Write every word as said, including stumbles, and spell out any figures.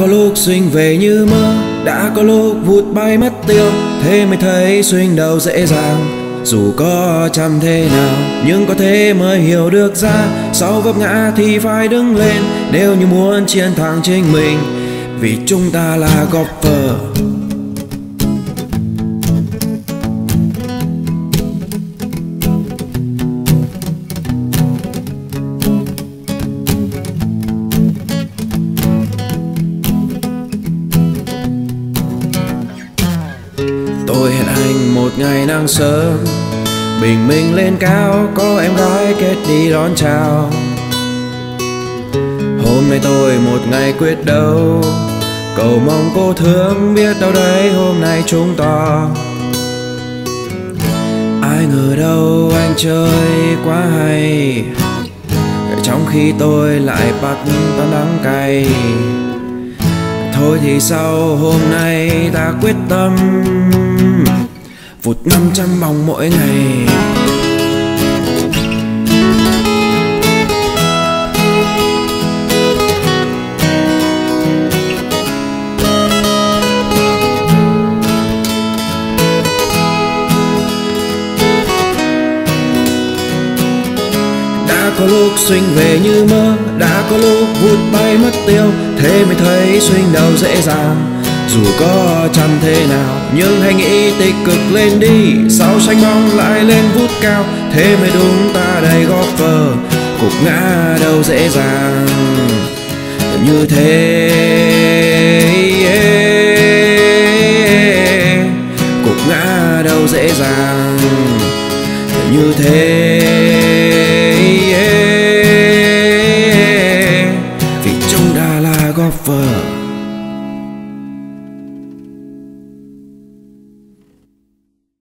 có lúc Xuynh về như mơ, đã có lúc vụt bay mất tiêu. Thế mới thấy Xuynh đâu dễ dàng, dù có chăm thế nào nhưng có thế mới hiểu được ra, sau vấp ngã thì phải đứng lên nếu như muốn chiến thắng chính mình, vì chúng ta là golfer. Tôi hẹn anh một ngày nắng sớm, bình minh lên cao, có em gái kết đi đón chào. Hôm nay tôi một ngày quyết đấu, cầu mong cô thương, biết đâu đấy hôm nay chúng ta. Ai ngờ đâu anh chơi quá hay, trong khi tôi lại bắt ta đắng cay. Thôi thì sau hôm nay ta quyết tâm vụt năm trăm vòng mỗi ngày. Đã có lúc Xuynh về như mơ, đã có lúc vụt bay mất tiêu. Thế mới thấy Xuynh đâu dễ dàng, dù có chăm thế nào nhưng hãy nghĩ tích cực lên đi, sau sánh bóng lại lên vút cao. Thế mới đúng ta đầy golfer, cục ngã đâu dễ dàng như thế, cục ngã đâu dễ dàng như thế, vì chúng ta là golfer.